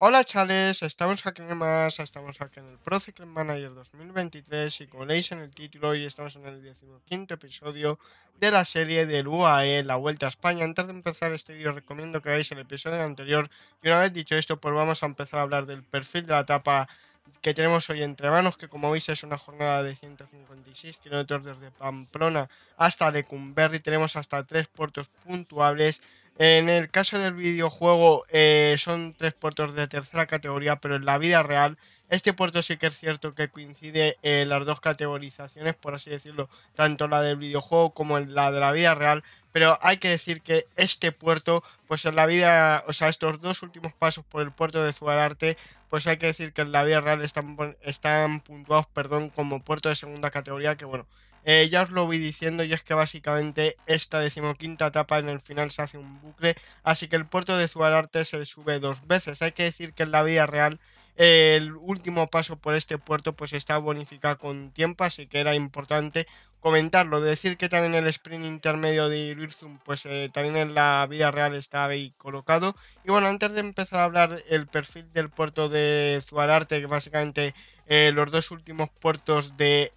Hola chales, estamos aquí en más, estamos aquí en el ProCycling Manager 2023 y como leéis en el título hoy estamos en el 15º episodio de la serie del UAE, la Vuelta a España. Antes de empezar este vídeo recomiendo que veáis el episodio anterior y una vez dicho esto pues vamos a empezar a hablar del perfil de la etapa que tenemos hoy entre manos, que como veis es una jornada de 156 kilómetros desde Pamplona hasta Lecumberri, tenemos hasta 3 puertos puntuables. En el caso del videojuego son 3 puertos de tercera categoría, pero en la vida real este puerto sí que es cierto que coincide las dos categorizaciones, por así decirlo, tanto la del videojuego como la de la vida real, pero hay que decir que este puerto, pues en la vida, o sea, estos dos últimos pasos por el puerto de Zubararte, pues hay que decir que en la vida real están puntuados, perdón, como puerto de segunda categoría, que bueno, ya os lo voy diciendo, y es que básicamente esta 15ª etapa en el final se hace un bucle, así que el puerto de Zubararte se sube 2 veces. Hay que decir que en la vida real el último paso por este puerto pues está bonificado con tiempo, así que era importante comentarlo. Decir que también el sprint intermedio de Irurzum pues también en la vida real está ahí colocado. Y bueno, antes de empezar a hablar el perfil del puerto de Zubararte, que básicamente los dos últimos puertos de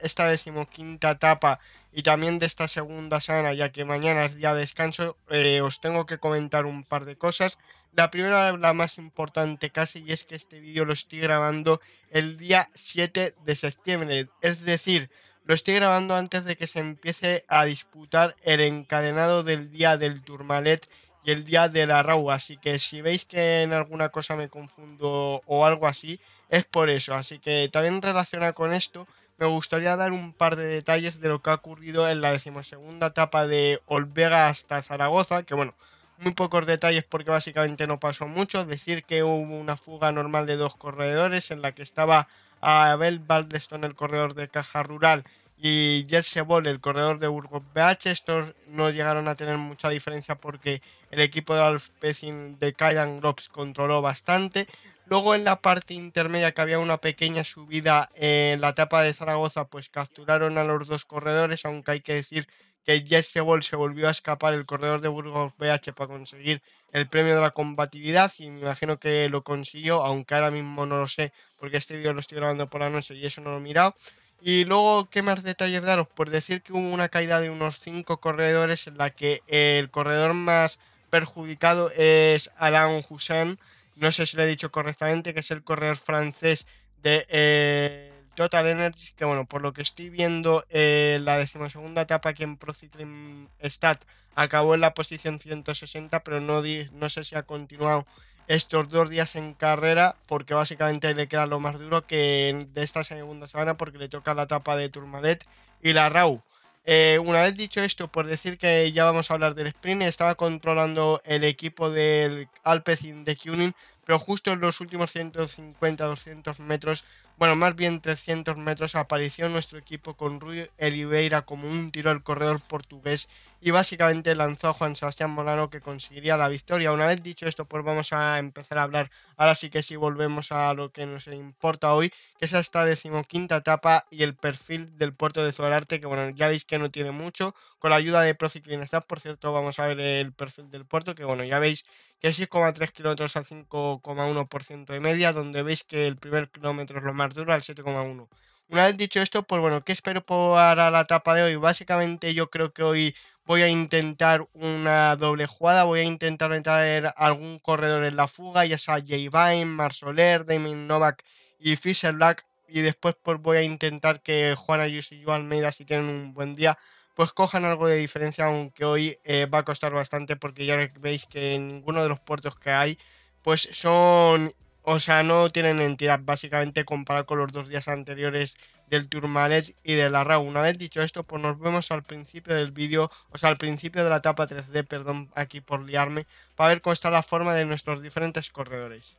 esta 15ª etapa y también de esta segunda sana, ya que mañana es día de descanso, os tengo que comentar un par de cosas. La primera es la más importante casi, y es que este vídeo lo estoy grabando el día 7 de septiembre, es decir, lo estoy grabando antes de que se empiece a disputar el encadenado del día del Tourmalet y el día de la Rau, así que si veis que en alguna cosa me confundo o algo así, es por eso. Así que también relaciona con esto, me gustaría dar un par de detalles de lo que ha ocurrido en la 12ª etapa de Olvega hasta Zaragoza, que bueno, muy pocos detalles porque básicamente no pasó mucho. Decir que hubo una fuga normal de 2 corredores en la que estaba Abel Baldestón, el corredor de Caja Rural, y Jesse Boll, el corredor de Burgos BH. Estos no llegaron a tener mucha diferencia porque el equipo de Alpecin de Caidan Grops controló bastante. Luego en la parte intermedia, que había una pequeña subida en la etapa de Zaragoza, pues capturaron a los 2 corredores, aunque hay que decir que Jesse Boll se volvió a escapar, el corredor de Burgos BH, para conseguir el premio de la combatividad, y me imagino que lo consiguió, aunque ahora mismo no lo sé porque este vídeo lo estoy grabando por la noche y eso no lo he mirado. Y luego, ¿qué más detalles daros? Pues decir que hubo una caída de unos 5 corredores en la que el corredor más perjudicado es Alain Houssin, no sé si lo he dicho correctamente, que es el corredor francés de Total Energy, que bueno, por lo que estoy viendo, la 12ª etapa que en ProCyclingStats acabó en la posición 160, pero no sé si ha continuado estos 2 días en carrera, porque básicamente le queda lo más duro que de esta segunda semana, porque le toca la etapa de Tourmalet y la Rau. Una vez dicho esto, por decir que ya vamos a hablar del sprint, estaba controlando el equipo del Alpecin-Deceuninck, pero justo en los últimos 150-200 metros, bueno, más bien 300 metros, apareció nuestro equipo con Rui Oliveira como un tiro al corredor portugués y básicamente lanzó a Juan Sebastián Molano, que conseguiría la victoria. Una vez dicho esto, pues vamos a empezar a hablar, ahora sí que sí, volvemos a lo que nos importa hoy, que es esta 15ª etapa y el perfil del puerto de Zubararte, que bueno, ya veis que no tiene mucho. Con la ayuda de ProCyclingStats, por cierto, vamos a ver el perfil del puerto, que bueno, ya veis que 6,3 kilómetros al 5,1% de media, donde veis que el primer kilómetro es lo más duro, al 7,1. Una vez dicho esto, pues bueno, ¿qué espero para la etapa de hoy? Básicamente yo creo que hoy voy a intentar una doble jugada, voy a intentar meter algún corredor en la fuga, ya sea J. Vine, Marsoler, Damien Novak y Fischer Black, y después pues voy a intentar que Juan Ayuso y João Almeida, si tienen un buen día, pues cojan algo de diferencia, aunque hoy va a costar bastante, porque ya veis que en ninguno de los puertos que hay pues son, o sea, no tienen entidad básicamente comparado con los 2 días anteriores del Tourmalet y de la Rau. Una vez dicho esto, pues nos vemos al principio del vídeo, o sea, al principio de la etapa 3D, perdón aquí por liarme, para ver cómo está la forma de nuestros diferentes corredores.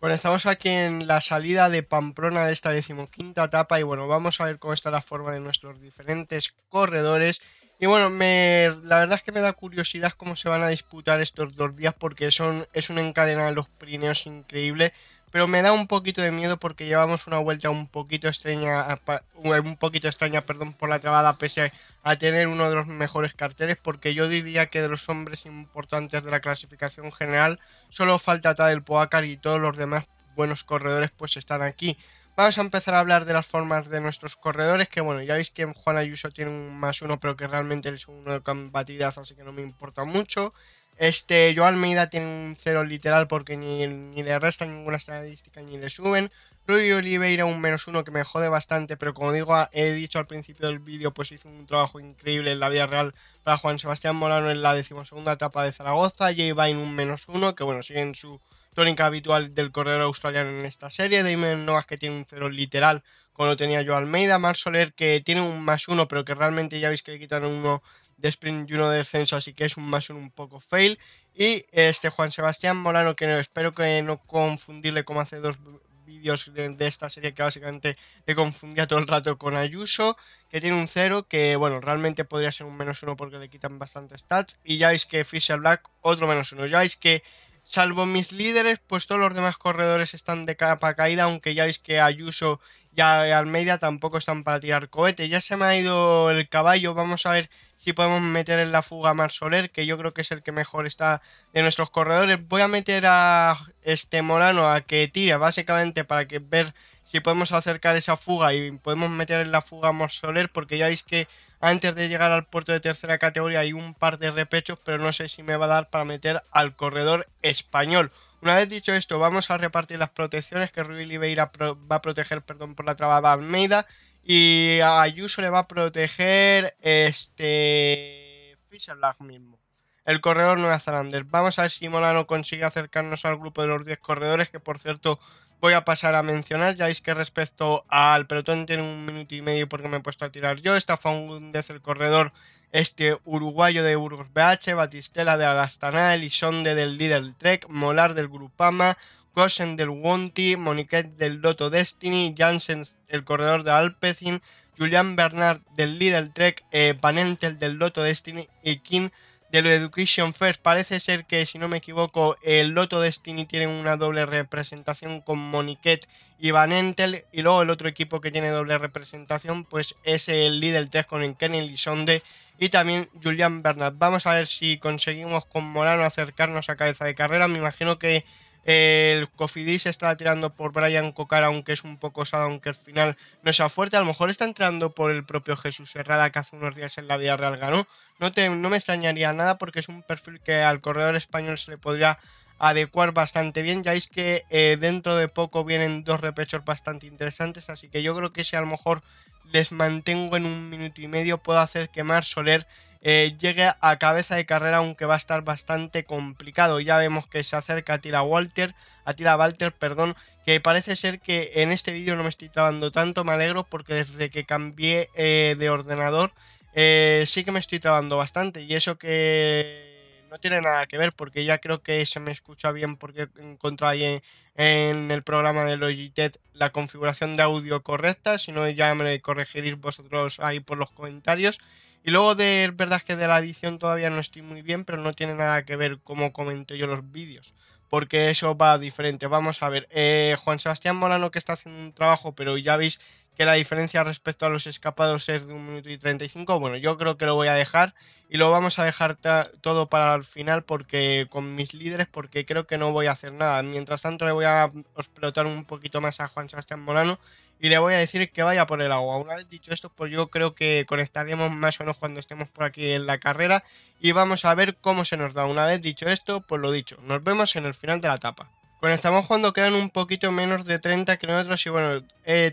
Bueno, estamos aquí en la salida de Pamplona de esta 15ª etapa y bueno, vamos a ver cómo está la forma de nuestros diferentes corredores. Y bueno, la verdad es que me da curiosidad cómo se van a disputar estos dos días, porque es un encadenado de los Pirineos increíble, pero me da un poquito de miedo porque llevamos una vuelta un poquito extraña, por la trabada, pese a tener uno de los mejores carteles, porque yo diría que de los hombres importantes de la clasificación general solo falta Tadej Pogačar y todos los demás buenos corredores pues están aquí. Vamos a empezar a hablar de las formas de nuestros corredores, que bueno, ya veis que Juan Ayuso tiene un +1, pero que realmente es un 1 de combatidazo, así que no me importa mucho. João Almeida tiene un 0 literal porque ni le resta ninguna estadística ni le suben. Rui Oliveira un -1 que me jode bastante, pero como digo, he dicho al principio del vídeo, pues hizo un trabajo increíble en la vida real para Juan Sebastián Molano en la 12ª etapa de Zaragoza. J. Vine un -1, que bueno, sigue en su tónica habitual del corredor australiano en esta serie. Damien Novak, que tiene un 0 literal, como lo tenía João Almeida. Marc Soler, que tiene un +1, pero que realmente ya veis que le quitan uno de sprint y uno de descenso, así que es un +1 un poco fail. Y Juan Sebastián Molano, que espero que no confundirle como hace dos vídeos de esta serie, que básicamente le confundía todo el rato con Ayuso, que tiene un 0, que bueno, realmente podría ser un -1 porque le quitan bastante stats. Y ya veis que Fischer Black, otro -1. Ya veis que, salvo mis líderes, pues todos los demás corredores están de capa caída, aunque ya veis que Ayuso y Almeida tampoco están para tirar cohete. Ya se me ha ido el caballo, vamos a ver si podemos meter en la fuga a Marc Soler, que yo creo que es el que mejor está de nuestros corredores. Voy a meter a Molano a que tire, básicamente para que ver si podemos acercar esa fuga y podemos meter en la fuga a Marc Soler, porque ya veis que antes de llegar al puerto de tercera categoría hay un par de repechos, pero no sé si me va a dar para meter al corredor español. Una vez dicho esto, vamos a repartir las protecciones, que Rui Oliveira va a proteger, perdón, por la trabada a Almeida, y a Ayuso le va a proteger Fischer Black mismo, el corredor Nueva Zelanda. Vamos a ver si Molano consigue acercarnos al grupo de los 10 corredores, que por cierto voy a pasar a mencionar. Ya veis que respecto al pelotón tiene un minuto y medio porque me he puesto a tirar yo. Está Faúndez, el corredor uruguayo de Burgos BH, Batistela de Alastana, Elissonde del Lidl Trek, Molar del Grupama, Gosen del Wonti, Moniquet del Lotto Destiny, Jansen, el corredor de Alpecin, Julian Bernard del Lidl Trek, Vanentel del Lotto Destiny y King de lo Education First. Parece ser que, si no me equivoco, el Lotto Destiny tiene una doble representación con Moniquet y Vanentel, y luego el otro equipo que tiene doble representación pues es el Lidl 3 con el Kenny Elissonde y también Julian Bernard. Vamos a ver si conseguimos con Molano acercarnos a cabeza de carrera. Me imagino que el Cofidis está tirando por Bryan Coquard, aunque es un poco osado, aunque al final no sea fuerte. A lo mejor está entrando por el propio Jesús Herrada, que hace unos días en la vida real ganó. No me extrañaría nada, porque es un perfil que al corredor español se le podría adecuar bastante bien. Ya veis que dentro de poco vienen dos repechos bastante interesantes, así que yo creo que si a lo mejor les mantengo en un minuto y medio, puedo hacer que Marc Soler llegue a cabeza de carrera, aunque va a estar bastante complicado. Ya vemos que se acerca a Attila Walter, que parece ser que en este vídeo no me estoy trabando tanto, me alegro, porque desde que cambié de ordenador sí que me estoy trabando bastante, y eso que no tiene nada que ver, porque ya creo que se me escucha bien, porque encontré ahí en el programa de Logitech la configuración de audio correcta. Si no, ya me corregiréis vosotros ahí por los comentarios. Y luego, de verdad, que de la edición todavía no estoy muy bien, pero no tiene nada que ver cómo comento yo los vídeos, porque eso va diferente. Vamos a ver, Juan Sebastián Molano, que está haciendo un trabajo, pero ya veis que la diferencia respecto a los escapados es de 1 minuto y 35. Bueno, yo creo que lo voy a dejar, y lo vamos a dejar todo para el final, porque con mis líderes, porque creo que no voy a hacer nada. Mientras tanto, le voy a explotar un poquito más a Juan Sebastián Molano y le voy a decir que vaya por el agua. Una vez dicho esto, pues yo creo que conectaremos más o menos cuando estemos por aquí en la carrera, y vamos a ver cómo se nos da. Una vez dicho esto, pues lo dicho, nos vemos en el final de la etapa. Bueno, estamos cuando quedan un poquito menos de 30 kilómetros y bueno,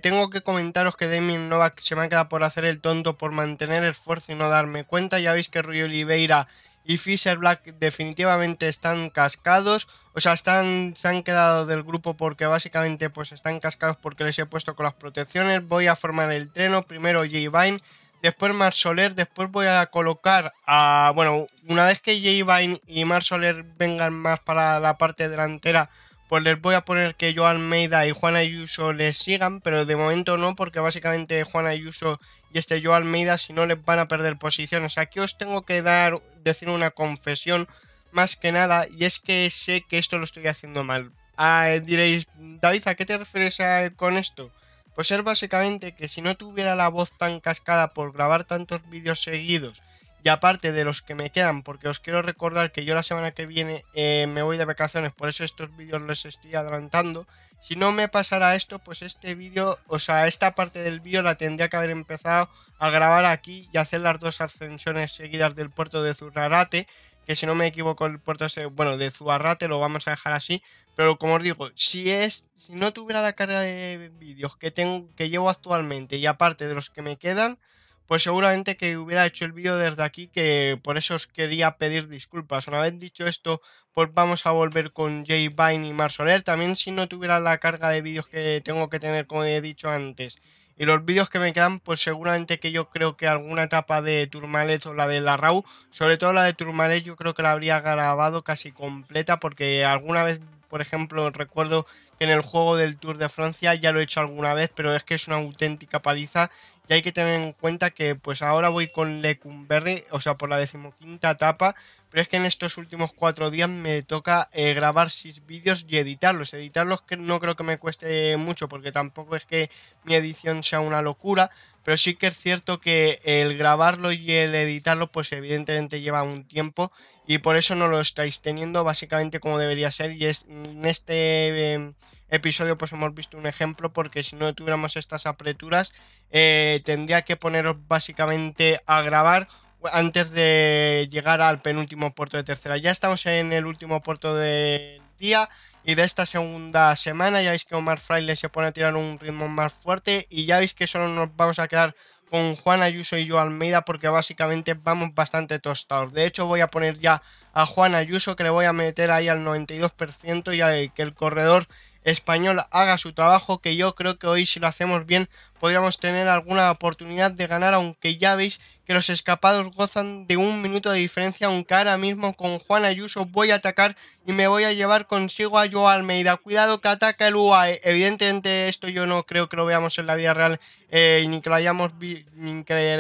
tengo que comentaros que Damien Novak se me ha quedado por hacer el tonto, por mantener el esfuerzo y no darme cuenta. Ya veis que Rui Oliveira y Fischer Black definitivamente están cascados, o sea, se han quedado del grupo, porque básicamente pues están cascados porque les he puesto con las protecciones. Voy a formar el treno, primero J. Vine, después Marc Soler, después voy a colocar a... Bueno, una vez que J. Vine y Marc Soler vengan más para la parte delantera, pues les voy a poner que João Almeida y Juan Ayuso les sigan, pero de momento no, porque básicamente Juan Ayuso y João Almeida, si no, les van a perder posiciones. Aquí os tengo que decir una confesión, más que nada, y es que sé que esto lo estoy haciendo mal. Diréis, David, ¿a qué te refieres con esto? Pues es básicamente que si no tuviera la voz tan cascada por grabar tantos vídeos seguidos, y aparte de los que me quedan, porque os quiero recordar que yo la semana que viene me voy de vacaciones, por eso estos vídeos los estoy adelantando. Si no me pasara esto, pues este vídeo, o sea, esta parte del vídeo la tendría que haber empezado a grabar aquí y hacer las dos ascensiones seguidas del puerto de Zubararte, que si no me equivoco el puerto de Zubararte lo vamos a dejar así. Pero como os digo, si no tuviera la carga de vídeos que llevo actualmente y aparte de los que me quedan, pues seguramente que hubiera hecho el vídeo desde aquí, que por eso os quería pedir disculpas. Una vez dicho esto, pues vamos a volver con J. Vine Marsoler. También si no tuviera la carga de vídeos que tengo que tener, como he dicho antes, y los vídeos que me quedan, pues seguramente que yo creo que alguna etapa de Tourmalet o la de la Rau, sobre todo la de Tourmalet, yo creo que la habría grabado casi completa, porque alguna vez, por ejemplo, recuerdo que en el juego del Tour de Francia ya lo he hecho alguna vez, pero es que es una auténtica paliza. Y hay que tener en cuenta que pues ahora voy con Lecumberri, o sea, por la 15ª etapa, pero es que en estos últimos 4 días me toca grabar 6 vídeos y editarlos. Que no creo que me cueste mucho, porque tampoco es que mi edición sea una locura, pero sí que es cierto que el grabarlo y el editarlo pues evidentemente lleva un tiempo y por eso no lo estáis teniendo básicamente como debería ser. Y es en este episodio pues hemos visto un ejemplo, porque si no tuviéramos estas apreturas tendría que poneros básicamente a grabar antes de llegar al penúltimo puerto de tercera. Ya estamos en el último puerto del día y de esta segunda semana. Ya veis que Omar Fraile se pone a tirar un ritmo más fuerte y ya veis que solo nos vamos a quedar con Juan Ayuso y João Almeida, porque básicamente vamos bastante tostados. De hecho, voy a poner ya a Juan Ayuso, que le voy a meter ahí al 92% y a que el corredor español haga su trabajo, que yo creo que hoy si lo hacemos bien podríamos tener alguna oportunidad de ganar, aunque ya veis que los escapados gozan de 1 minuto de diferencia, aunque ahora mismo con Juan Ayuso voy a atacar y me voy a llevar consigo a João Almeida. Cuidado que ataca el UAE. Evidentemente esto yo no creo que lo veamos en la vida real, ni que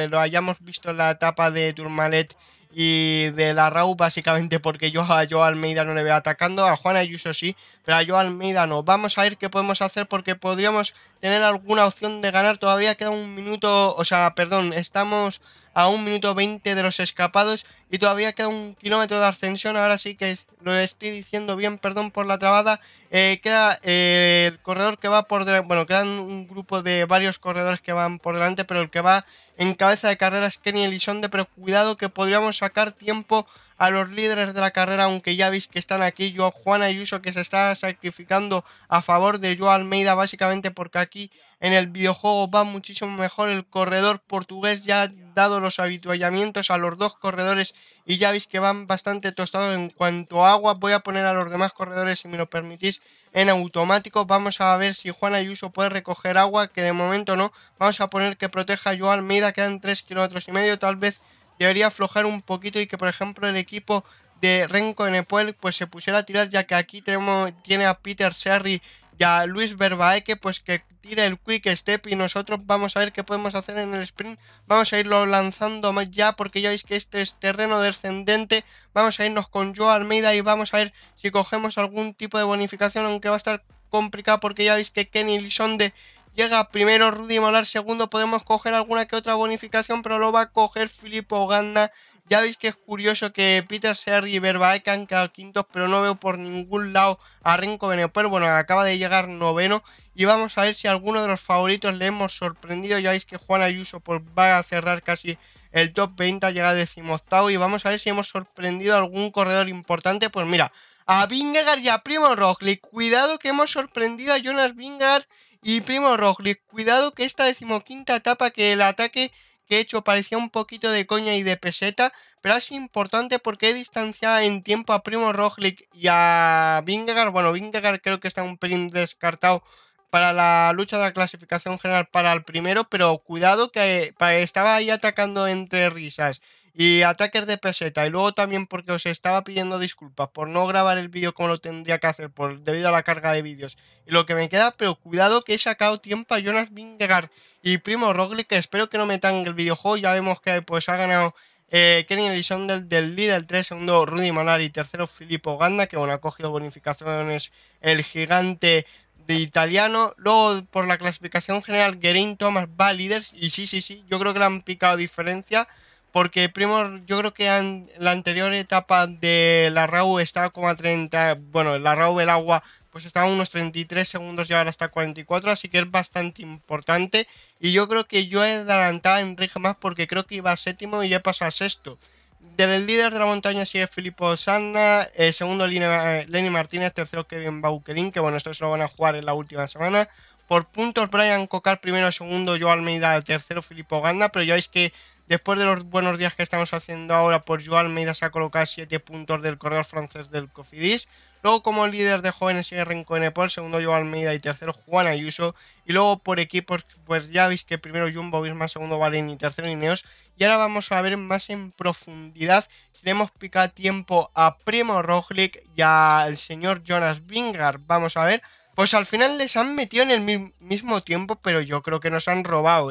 lo hayamos visto en la etapa de Tourmalet y de la Rau, básicamente porque yo a João Almeida no le veo atacando, a Juan Ayuso sí, pero a João Almeida no. Vamos a ver qué podemos hacer, porque podríamos tener alguna opción de ganar. Todavía queda 1 minuto, o sea, perdón, estamos a 1 minuto 20 de los escapados y todavía queda 1 kilómetro de ascensión. Ahora sí que lo estoy diciendo bien, perdón por la trabada. Queda el corredor que va por delante, bueno, quedan un grupo de varios corredores que van por delante, pero el que va en cabeza de carrera es Kenny Elissonde, pero cuidado que podríamos sacar tiempo a los líderes de la carrera, aunque ya veis que están aquí. Juan Ayuso, que se está sacrificando a favor de João Almeida, básicamente porque aquí en el videojuego va muchísimo mejor. El corredor portugués ya ha dado los habituallamientos a los dos corredores y ya veis que van bastante tostados en cuanto a agua. Voy a poner a los demás corredores, si me lo permitís, en automático. Vamos a ver si Juan Ayuso puede recoger agua, que de momento no. Vamos a poner que proteja a João Almeida. Quedan 3,5 kilómetros. Tal vez debería aflojar un poquito y que, por ejemplo, el equipo de Remco Evenepoel pues se pusiera a tirar, ya que aquí tiene a Pieter Serry y a Louis Vervaeke, pues que tire el quick step. Y nosotros vamos a ver qué podemos hacer en el sprint. Vamos a irlo lanzando más ya, porque ya veis que este es terreno descendente. Vamos a irnos con João Almeida y vamos a ver si cogemos algún tipo de bonificación, aunque va a estar complicado porque ya veis que Kenny Elissonde llega primero, Rudi Molar segundo. Podemos coger alguna que otra bonificación, pero lo va a coger Filippo Ganna. Ya veis que es curioso que Pieter Serry y Vervaeke han quedado quintos, pero no veo por ningún lado a Remco Evenepoel. Bueno, acaba de llegar noveno y vamos a ver si a alguno de los favoritos le hemos sorprendido. Ya veis que Juan Ayuso pues va a cerrar casi el top 20, llega a 18º, y vamos a ver si hemos sorprendido a algún corredor importante. Pues mira, a Vingegaard y a Primož Roglič. Cuidado que hemos sorprendido a Jonas Vingegaard y Primož Roglič. Cuidado que esta 15ª etapa, que el ataque que he hecho parecía un poquito de coña y de peseta, pero es importante porque he distanciado en tiempo a Primož Roglič y a Vingegaard. Bueno, Vingegaard creo que está un pelín descartado para la lucha de la clasificación general para el primero, pero cuidado que estaba ahí atacando entre risas y ataques de peseta. Y luego también porque os estaba pidiendo disculpas por no grabar el vídeo como lo tendría que hacer por debido a la carga de vídeos y lo que me queda, pero cuidado que he sacado tiempo a Jonas Vingegaard y Primož Roglič, que espero que no metan el videojuego. Ya vemos que pues ha ganado Kenny Elissonde del Lidl Trek, segundo Rui Oliveira y tercero Filippo Ganna, que bueno, ha cogido bonificaciones el gigante de italiano. Luego por la clasificación general Geraint Thomas va líder y sí, yo creo que le han picado diferencia porque Primož, yo creo que en la anterior etapa de la Rau estaba como a 30, bueno, la Rau el agua pues estaba a unos 33 segundos y ahora está a 44, así que es bastante importante y yo creo que yo he adelantado a Enrique más porque creo que iba a séptimo y ya pasó a sexto. Del líder de la montaña sigue Filippo Ganna, segundo Lenny Martínez, tercero Kevin Bauquelin, que bueno, esto se lo van a jugar en la última semana. Por puntos Bryan Coquard primero, segundo João Almeida, tercero Filippo Ganna, pero ya veis que después de los buenos días que estamos haciendo ahora, pues João Almeida se ha colocado 7 puntos del corredor francés del Cofidis. Luego como líder de jóvenes sigue Remco Evenepoel, segundo João Almeida y tercero Juan Ayuso. Y luego por equipos, pues ya veis que primero Jumbo Visma, segundo Bahrein y tercero Ineos. Y ahora vamos a ver más en profundidad si le hemos picado tiempo a Primož Roglič y al señor Jonas Vingegaard. Vamos a ver, pues al final les han metido en el mismo tiempo, pero yo creo que nos han robado,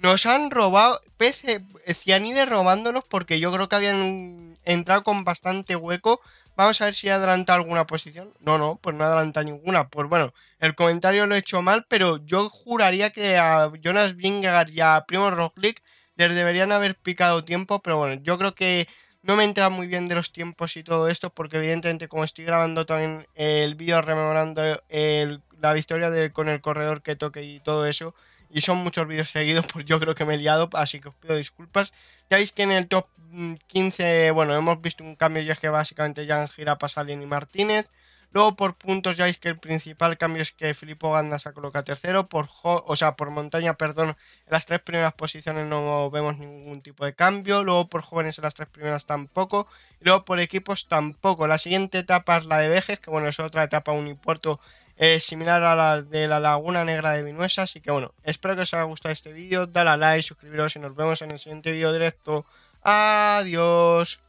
Nos han robado, PC Cianide robándonos, porque yo creo que habían entrado con bastante hueco. Vamos a ver si adelanta alguna posición. No, pues no adelanta ninguna. Pues bueno, el comentario lo he hecho mal, pero yo juraría que a Jonas Vingegaard y a Primož Roglič les deberían haber picado tiempo, pero bueno, yo creo que no me entra muy bien de los tiempos y todo esto, porque evidentemente como estoy grabando también el vídeo rememorando la victoria con el corredor que toque y todo eso, y son muchos vídeos seguidos, pues yo creo que me he liado, así que os pido disculpas. Ya veis que en el top 15, bueno, hemos visto un cambio, ya es que básicamente ya han girado a Lenny Martínez. Luego por puntos ya veis que el principal cambio es que Filippo Ganna se coloca tercero, por montaña, perdón, en las tres primeras posiciones no vemos ningún tipo de cambio, luego por jóvenes en las tres primeras tampoco, y luego por equipos tampoco. La siguiente etapa es la de Vejes, que bueno, es otra etapa unipuerto similar a la de la Laguna Negra de Vinuesa, así que bueno, espero que os haya gustado este vídeo, dale a like, suscribiros y nos vemos en el siguiente vídeo directo. Adiós.